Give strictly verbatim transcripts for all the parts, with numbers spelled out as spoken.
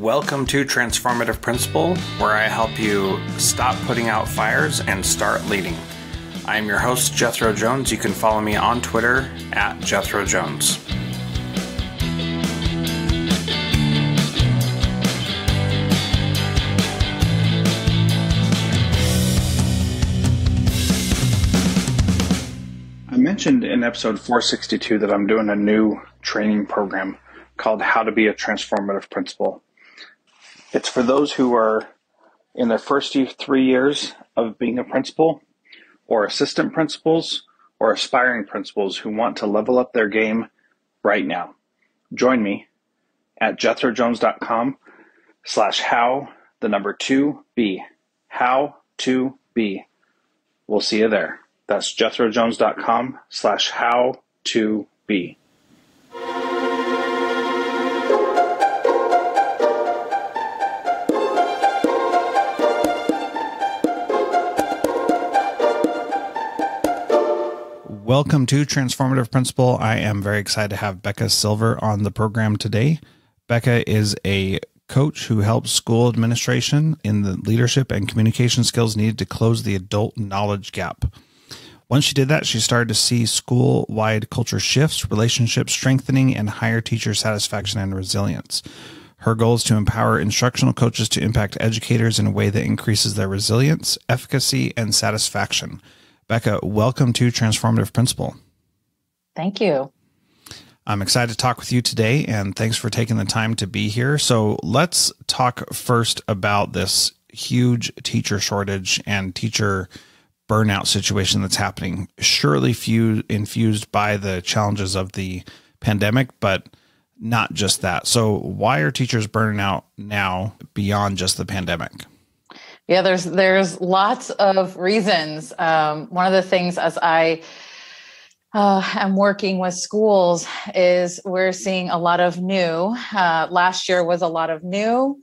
Welcome to Transformative Principal, where I help you stop putting out fires and start leading. I am your host, Jethro Jones. You can follow me on Twitter at Jethro Jones. I mentioned in episode four sixty-two that I'm doing a new training program called How to Be a Transformative Principal. It's for those who are in their first three years of being a principal, or assistant principals, or aspiring principals who want to level up their game right now. Join me at jethrojones.com slash how the number two B. How to be. We'll see you there. That's jethrojones.com slash how to be. Welcome to Transformative Principal. I am very excited to have Becca Silver on the program today. Becca is a coach who helps school administration in the leadership and communication skills needed to close the adult knowledge gap. Once she did that, she started to see school-wide culture shifts, relationship strengthening, and higher teacher satisfaction and resilience. Her goal is to empower instructional coaches to impact educators in a way that increases their resilience, efficacy, and satisfaction. Becca, welcome to Transformative Principal. Thank you. I'm excited to talk with you today, and thanks for taking the time to be here. So let's talk first about this huge teacher shortage and teacher burnout situation that's happening, surely few infused by the challenges of the pandemic, but not just that. So why are teachers burning out now beyond just the pandemic? Yeah, there's there's lots of reasons. Um, one of the things as I uh, am working with schools is we're seeing a lot of new. Uh, last year was a lot of new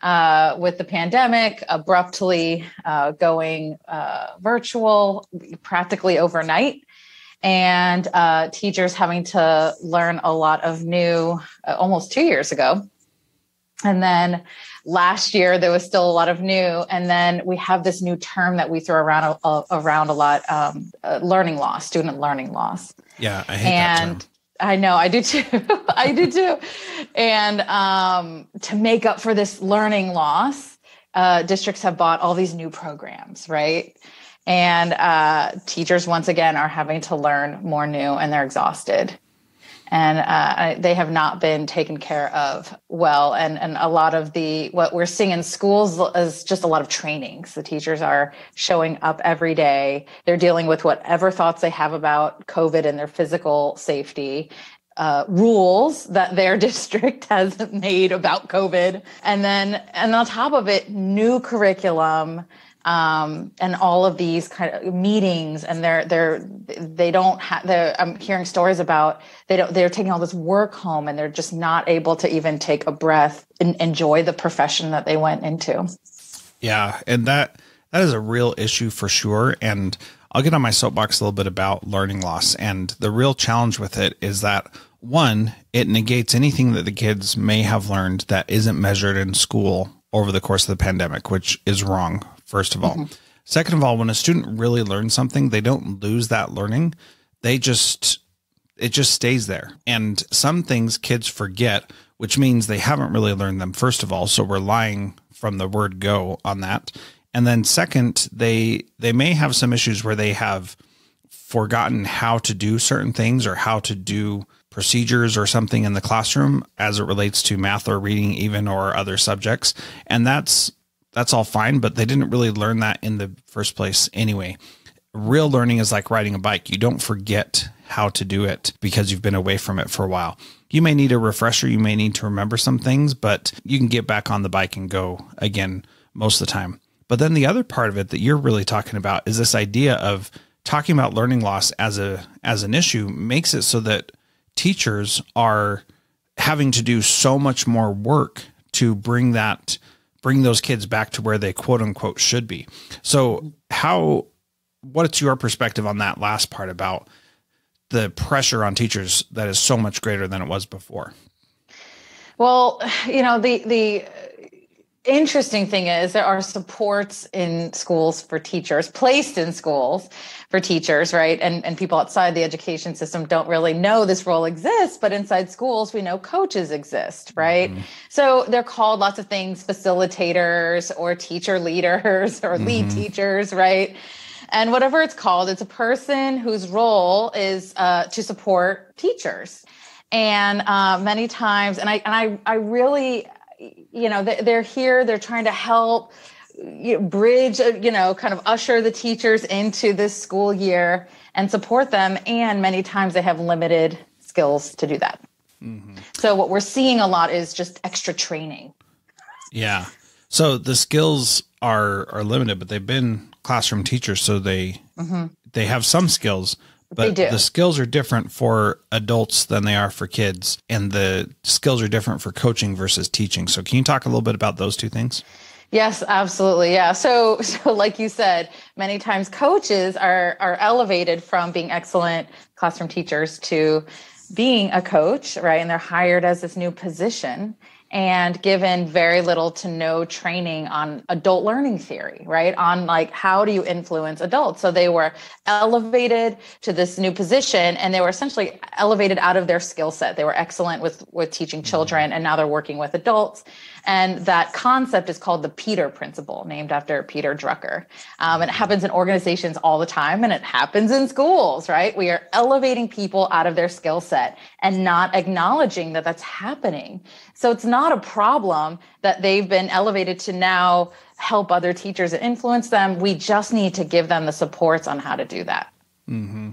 uh, with the pandemic abruptly uh, going uh, virtual practically overnight, and uh, teachers having to learn a lot of new uh, almost two years ago. And then last year, there was still a lot of new. And then we have this new term that we throw around a, a, around a lot, um, uh, learning loss, student learning loss. Yeah, I hate and that term. I know, I do too. I do too. And um, to make up for this learning loss, uh, districts have bought all these new programs, right? And uh, teachers, once again, are having to learn more new, and they're exhausted. And uh, they have not been taken care of well. And, and a lot of the, what we're seeing in schools is just a lot of trainings. The teachers are showing up every day. They're dealing with whatever thoughts they have about COVID and their physical safety, uh, rules that their district has made about COVID. And then, and on top of it, new curriculum, um, and all of these kind of meetings, and they're, they're, they don't have, I'm hearing stories about, they don't, they're taking all this work home, and they're just not able to even take a breath and enjoy the profession that they went into. Yeah. And that, that is a real issue for sure. And I'll get on my soapbox a little bit about learning loss. And the real challenge with it is that, one, it negates anything that the kids may have learned that isn't measured in school over the course of the pandemic, which is wrong. First of all. Mm-hmm. Second of all, when a student really learns something, they don't lose that learning. They just, it just stays there. And some things kids forget, which means they haven't really learned them, first of all. So we're lying from the word go on that. And then second, they, they may have some issues where they have forgotten how to do certain things, or how to do procedures or something in the classroom as it relates to math or reading even, or other subjects. And that's, that's all fine, but they didn't really learn that in the first place anyway. Real learning is like riding a bike. You don't forget how to do it because you've been away from it for a while. You may need a refresher. You may need to remember some things, but you can get back on the bike and go again most of the time. But then the other part of it that you're really talking about is this idea of talking about learning loss as a, as an issue makes it so that teachers are having to do so much more work to bring that bring those kids back to where they quote unquote should be. So how, what's your perspective on that last part about the pressure on teachers that is so much greater than it was before? Well, you know, the the interesting thing is there are supports in schools for teachers, placed in schools for teachers, right? And and people outside the education system don't really know this role exists, but inside schools, we know coaches exist, right? Mm-hmm. So they're called lots of things, facilitators or teacher leaders or mm-hmm. lead teachers, right? And whatever it's called, it's a person whose role is uh, to support teachers. And uh, many times, and I and I, I really, you know, they're here, they're trying to help bridge, you know, kind of usher the teachers into this school year and support them. And many times they have limited skills to do that. Mm-hmm. So what we're seeing a lot is just extra training. Yeah. So the skills are, are limited, but they've been classroom teachers. So they, mm-hmm. they have some skills. But the skills are different for adults than they are for kids, and the skills are different for coaching versus teaching. So can you talk a little bit about those two things? Yes, absolutely. Yeah. So, so like you said, many times coaches are, are elevated from being excellent classroom teachers to being a coach, right? And they're hired as this new position and given very little to no training on adult learning theory, right? On like, how do you influence adults? So they were elevated to this new position and they were essentially elevated out of their skill set. They were excellent with, with teaching children and now they're working with adults. And that concept is called the Peter Principle, named after Peter Drucker. Um, and it happens in organizations all the time and it happens in schools, right? We are elevating people out of their skill set and not acknowledging that that's happening. So it's not a problem that they've been elevated to now help other teachers and influence them. We just need to give them the supports on how to do that. Mm-hmm.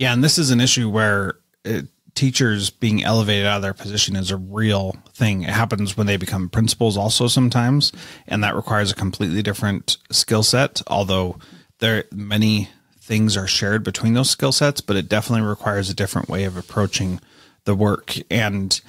Yeah. And this is an issue where it, teachers being elevated out of their position is a real thing. It happens when they become principals also sometimes, and that requires a completely different skill set, although there many things are shared between those skill sets, but it definitely requires a different way of approaching the work. And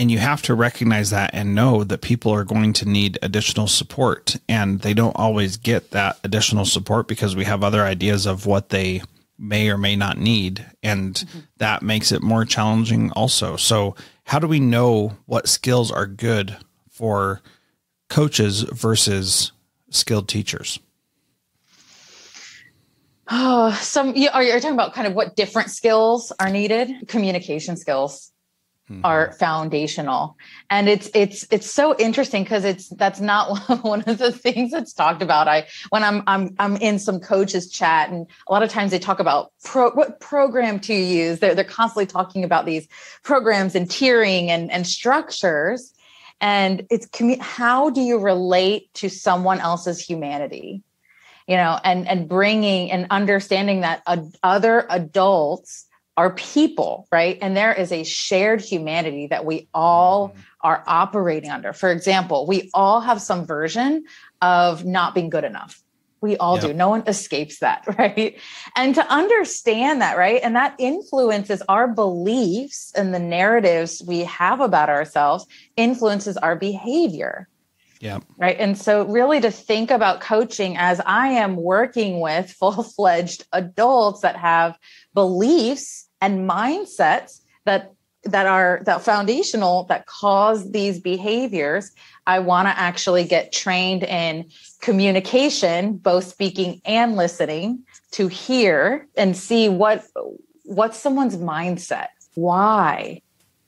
and you have to recognize that and know that people are going to need additional support, and they don't always get that additional support because we have other ideas of what they may or may not need. And mm-hmm. that makes it more challenging also. So how do we know what skills are good for coaches versus skilled teachers? Oh, some, you, are you talking about kind of what different skills are needed? Communication skills mm-hmm. are foundational. And it's, it's, it's so interesting because it's, that's not one of the things that's talked about. I, when I'm, I'm, I'm in some coaches chat and a lot of times they talk about pro, what program to use. They're, they're constantly talking about these programs and tiering and, and structures. And it's commu- how do you relate to someone else's humanity? You know, and, and bringing and understanding that ad- other adults are people, right? And there is a shared humanity that we all are operating under. For example, we all have some version of not being good enough. We all yep. do. No one escapes that, right? And to understand that, right? And that influences our beliefs and the narratives we have about ourselves, influences our behavior. Yeah. Right. And so really to think about coaching as I am working with full-fledged adults that have beliefs and mindsets that that are that foundational that cause these behaviors, I want to actually get trained in communication, both speaking and listening, to hear and see what what's someone's mindset. Why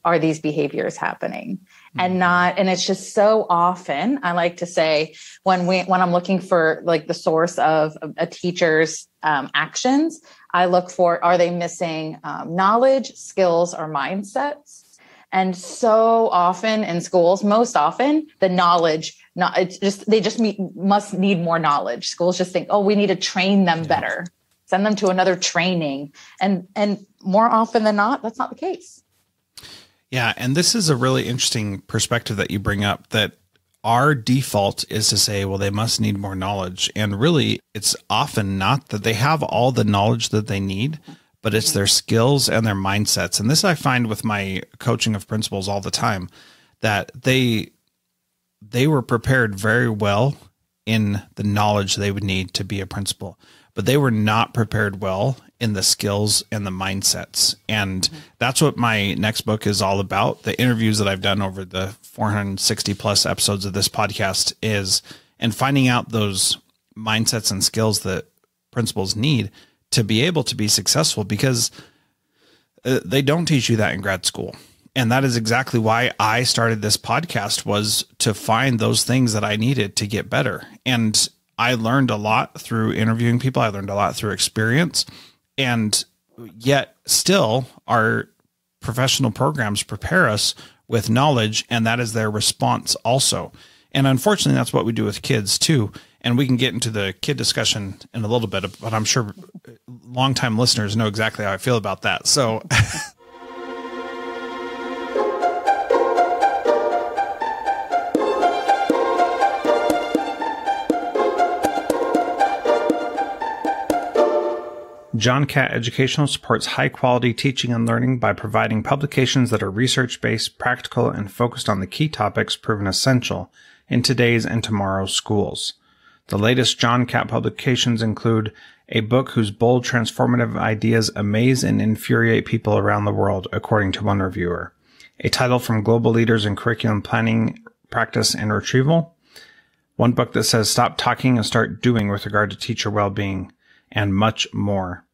are these behaviors happening? And not, and it's just so often, I like to say when we, when I'm looking for like the source of a teacher's um, actions, I look for, are they missing um, knowledge, skills, or mindsets? And so often in schools, most often the knowledge, not it's just, they just meet, must need more knowledge. Schools just think, oh, we need to train them better, send them to another training. And, and more often than not, that's not the case. Yeah. And this is a really interesting perspective that you bring up, that our default is to say, well, they must need more knowledge. And really, it's often not that they have all the knowledge that they need, but it's their skills and their mindsets. And this I find with my coaching of principals all the time, that they, they were prepared very well in the knowledge they would need to be a principal, but they were not prepared well in the skills and the mindsets. And mm-hmm. that's what my next book is all about. The interviews that I've done over the four hundred sixty plus episodes of this podcast is, and finding out those mindsets and skills that principals need to be able to be successful, because uh, they don't teach you that in grad school. And that is exactly why I started this podcast, was to find those things that I needed to get better. And I learned a lot through interviewing people. I learned a lot through experience. And yet still our professional programs prepare us with knowledge, and that is their response also. And unfortunately, that's what we do with kids too. And we can get into the kid discussion in a little bit, but I'm sure longtime listeners know exactly how I feel about that. So... John Catt Educational supports high-quality teaching and learning by providing publications that are research-based, practical, and focused on the key topics proven essential in today's and tomorrow's schools. The latest John Catt publications include a book whose bold, transformative ideas amaze and infuriate people around the world, according to one reviewer, a title from global leaders in curriculum planning, practice, and retrieval, one book that says stop talking and start doing with regard to teacher well-being, and much more.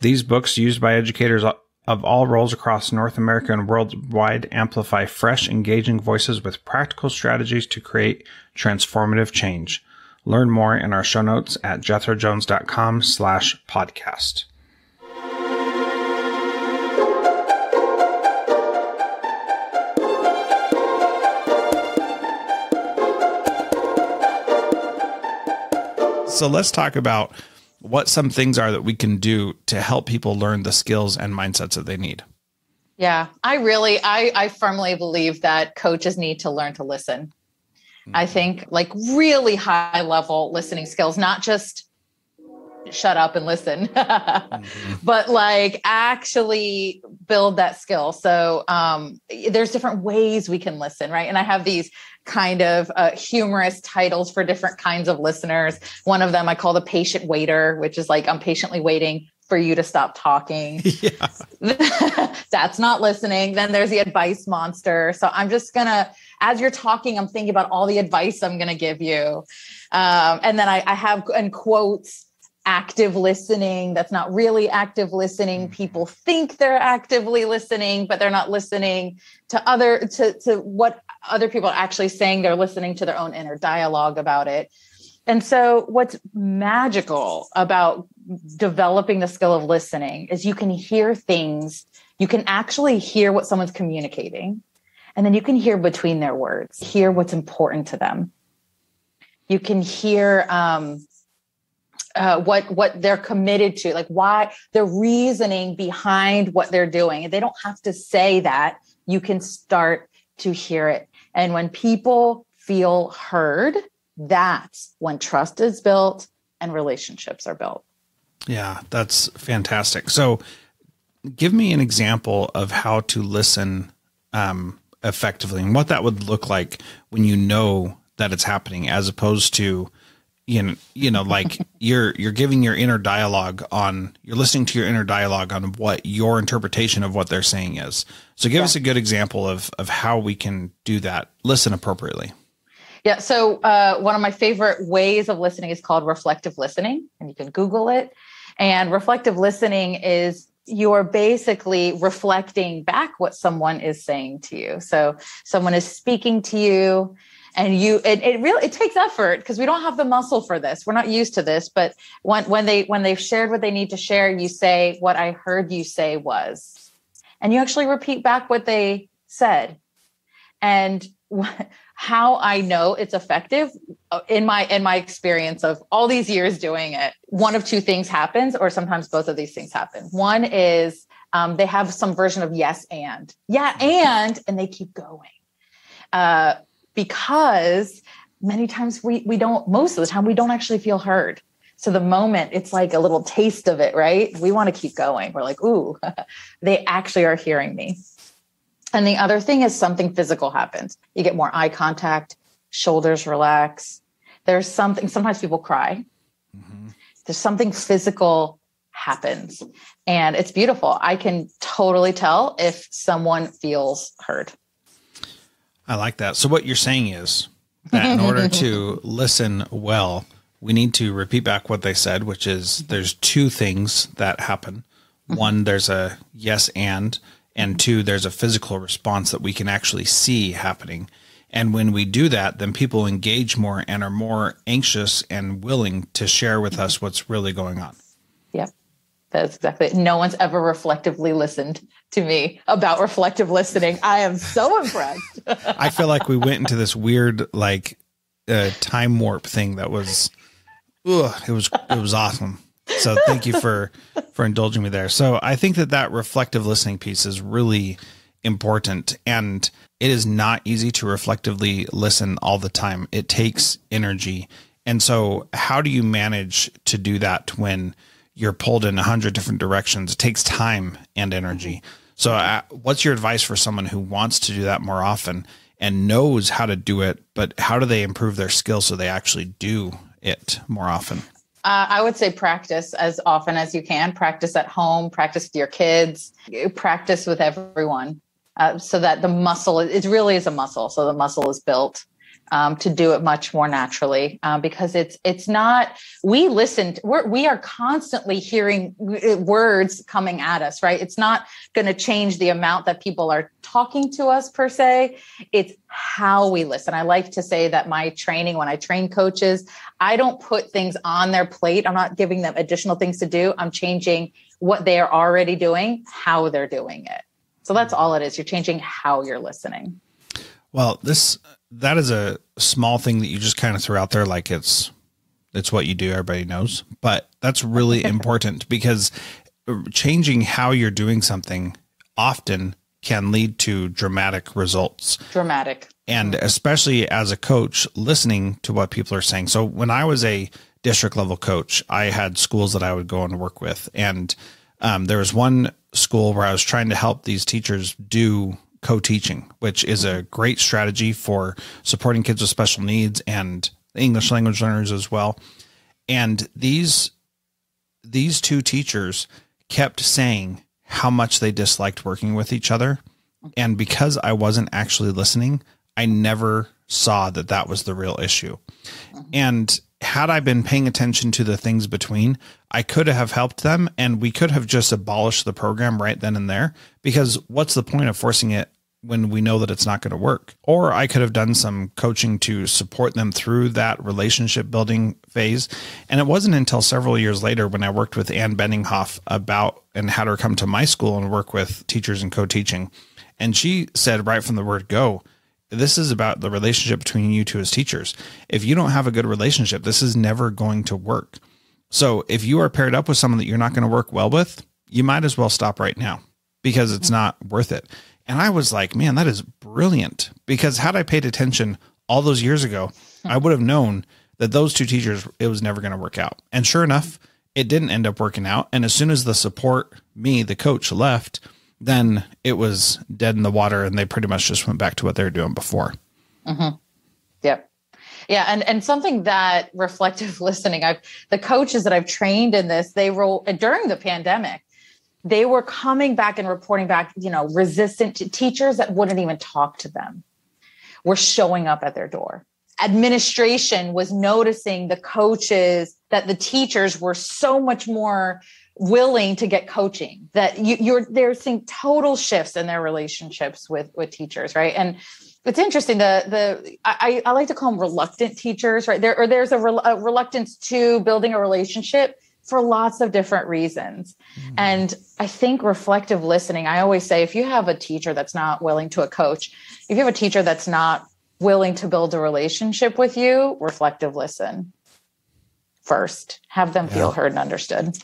These books, used by educators of all roles across North America and worldwide, amplify fresh, engaging voices with practical strategies to create transformative change. Learn more in our show notes at jethrojones.com slash podcast. So let's talk about what some things are that we can do to help people learn the skills and mindsets that they need. Yeah, I really, I, I firmly believe that coaches need to learn to listen. Mm-hmm. I think like really high level listening skills, not just shut up and listen, mm-hmm. but like actually build that skill. So um, there's different ways we can listen, right? And I have these kind of uh, humorous titles for different kinds of listeners. One of them I call the patient waiter, which is like, I'm patiently waiting for you to stop talking. Yeah. That's not listening. Then there's the advice monster. So I'm just going to, as you're talking, I'm thinking about all the advice I'm going to give you. Um, and then I, I have in quotes, active listening. That's not really active listening. People think they're actively listening, but they're not listening to other, to, to what other people are actually saying. They're listening to their own inner dialogue about it. And so what's magical about developing the skill of listening is you can hear things. You can actually hear what someone's communicating, and then you can hear between their words, hear what's important to them. You can hear, um, Uh, what what they're committed to, like why the reasoning behind what they're doing. And they don't have to say that. You can start to hear it. And when people feel heard, that's when trust is built and relationships are built. Yeah, that's fantastic. So give me an example of how to listen um, effectively and what that would look like when you know that it's happening, as opposed to, you know, you know, like you're, you're giving your inner dialogue on, you're listening to your inner dialogue on what your interpretation of what they're saying is. So give yeah. us a good example of, of how we can do that. Listen appropriately. Yeah. So uh, one of my favorite ways of listening is called reflective listening, and you can Google it. And reflective listening is you're basically reflecting back what someone is saying to you. So someone is speaking to you, and you, it, it really, it takes effort because we don't have the muscle for this. We're not used to this, but when, when they, when they've shared what they need to share, you say, what I heard you say was, and you actually repeat back what they said. And how I know it's effective in my, in my experience of all these years doing it, one of two things happens, or sometimes both of these things happen. One is um, they have some version of yes, and yeah, and, and they keep going. Uh, Because many times we we don't, most of the time we don't actually feel heard. So the moment, it's like a little taste of it, right? We want to keep going. We're like, ooh, they actually are hearing me. And the other thing is something physical happens. You get more eye contact, shoulders relax. There's something, sometimes people cry. Mm-hmm. There's something physical happens and it's beautiful. I can totally tell if someone feels heard. I like that. So what you're saying is that in order to listen well, we need to repeat back what they said, which is there's two things that happen. One, there's a yes and, and two, there's a physical response that we can actually see happening. And when we do that, then people engage more and are more anxious and willing to share with us what's really going on. Yep. That's exactly it. No one's ever reflectively listened to me about reflective listening. I am so impressed. I feel like we went into this weird, like, uh, time warp thing that was, ugh, it was, it was awesome. So thank you for, for indulging me there. So I think that that reflective listening piece is really important, and it is not easy to reflectively listen all the time. It takes energy. And so how do you manage to do that when you're pulled in a hundred different directions? It takes time and energy. So uh, what's your advice for someone who wants to do that more often and knows how to do it, but how do they improve their skills so they actually do it more often? Uh, I would say practice as often as you can. Practice at home, practice with your kids, practice with everyone uh, so that the muscle, it really is a muscle. So the muscle is built Um, to do it much more naturally uh, because it's it's not, we listen, we're, we are constantly hearing words coming at us, right? It's not going to change the amount that people are talking to us per se. It's how we listen. I like to say that my training, when I train coaches, I don't put things on their plate. I'm not giving them additional things to do. I'm changing what they are already doing, how they're doing it. So that's all it is. You're changing how you're listening. Well, this that is a small thing that you just kind of threw out there like it's it's what you do, everybody knows. But that's really important because changing how you're doing something often can lead to dramatic results. Dramatic. And especially as a coach, listening to what people are saying. So when I was a district level coach, I had schools that I would go and work with. And um, there was one school where I was trying to help these teachers do co-teaching, which is a great strategy for supporting kids with special needs and English language learners as well. And these, these two teachers kept saying how much they disliked working with each other. And because I wasn't actually listening, I never saw that that was the real issue. And had I been paying attention to the things between, I could have helped them and we could have just abolished the program right then and there, because what's the point of forcing it when we know that it's not going to work? Or I could have done some coaching to support them through that relationship building phase. And it wasn't until several years later when I worked with Ann Benninghoff about and had her come to my school and work with teachers and co-teaching. And she said right from the word go, this is about the relationship between you two as teachers. If you don't have a good relationship, this is never going to work. So if you are paired up with someone that you're not going to work well with, you might as well stop right now because it's not worth it. And I was like, man, that is brilliant, because had I paid attention all those years ago, I would have known that those two teachers, it was never going to work out. And sure enough, it didn't end up working out. And as soon as the support, me, the coach, left, then it was dead in the water and they pretty much just went back to what they were doing before. Mm-hmm. Yep. Yeah. And, and something that reflective listening, I've, the coaches that I've trained in this, they were during the pandemic, they were coming back and reporting back, you know, resistant to teachers that wouldn't even talk to them were showing up at their door. Administration was noticing the coaches, that the teachers were so much more willing to get coaching, that you, you're they're seeing total shifts in their relationships with with teachers, right? And it's interesting, the the I, I like to call them reluctant teachers, right? There or there's a, re, a reluctance to building a relationship for lots of different reasons. Mm. And I think reflective listening, I always say, if you have a teacher that's not willing to a coach, if you have a teacher that's not willing to build a relationship with you, reflective listen first. Have them feel yeah. heard and understood.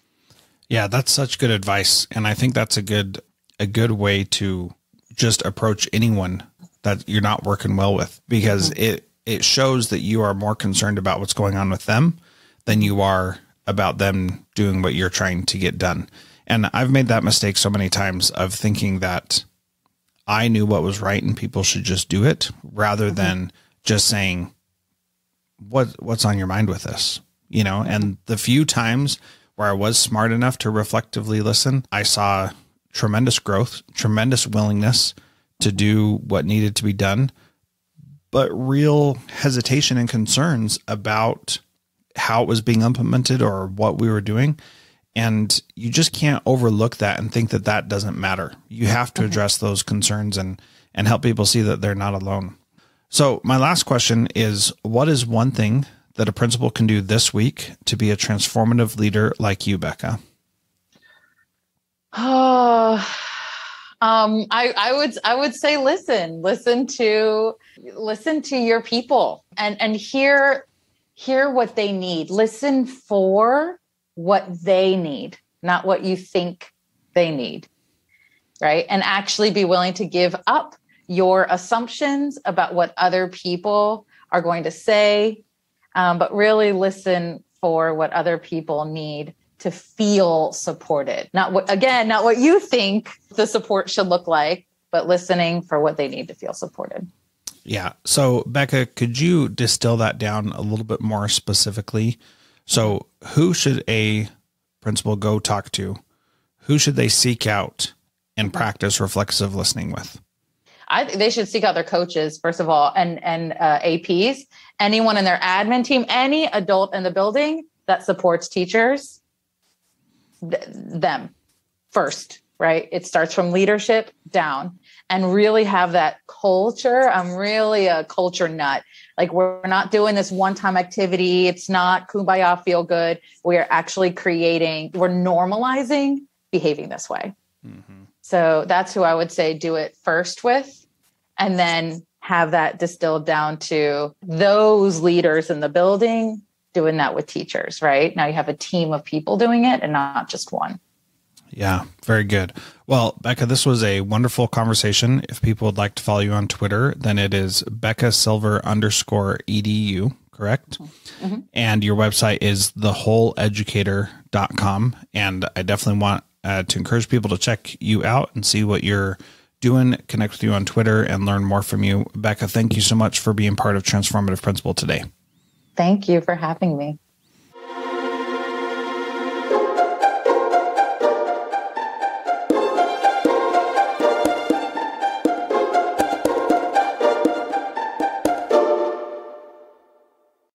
Yeah, that's such good advice. And I think that's a good, a good way to just approach anyone that you're not working well with, because mm-hmm. it, it shows that you are more concerned about what's going on with them than you are about them doing what you're trying to get done. And I've made that mistake so many times of thinking that I knew what was right and people should just do it, rather mm-hmm. than just saying, what what's on your mind with this, you know? And the few times where I was smart enough to reflectively listen, I saw tremendous growth, tremendous willingness to do what needed to be done, but real hesitation and concerns about how it was being implemented or what we were doing. And you just can't overlook that and think that that doesn't matter. You have to okay. address those concerns and, and help people see that they're not alone. So my last question is, what is one thing that a principal can do this week to be a transformative leader like you, Becca? Oh, um, I, I would, I would say, listen, listen to, listen to your people and, and hear, hear what they need. Listen for what they need, not what you think they need. Right. And actually be willing to give up your assumptions about what other people are going to say, um, but really listen for what other people need to feel supported. Not what, again, not what you think the support should look like, but listening for what they need to feel supported. Yeah. So Becca, could you distill that down a little bit more specifically? So who should a principal go talk to? Who should they seek out and practice reflexive listening with? I think they should seek out their coaches, first of all, and, and uh, A Ps, anyone in their admin team, any adult in the building that supports teachers, th them first, right? It starts from leadership down, and really have that culture. I'm really a culture nut. Like, we're not doing this one-time activity. It's not kumbaya, feel good. We are actually creating, we're normalizing behaving this way. Mm-hmm. So that's who I would say do it first with, and then have that distilled down to those leaders in the building doing that with teachers, right? Now you have a team of people doing it and not just one. Yeah, very good. Well, Becca, this was a wonderful conversation. If people would like to follow you on Twitter, then it is Becca Silver underscore edu, correct? Mm-hmm. And your website is the whole educator dot com. And I definitely want Uh, to encourage people to check you out and see what you're doing, connect with you on Twitter, and learn more from you. Becca, thank you so much for being part of Transformative Principal today. Thank you for having me.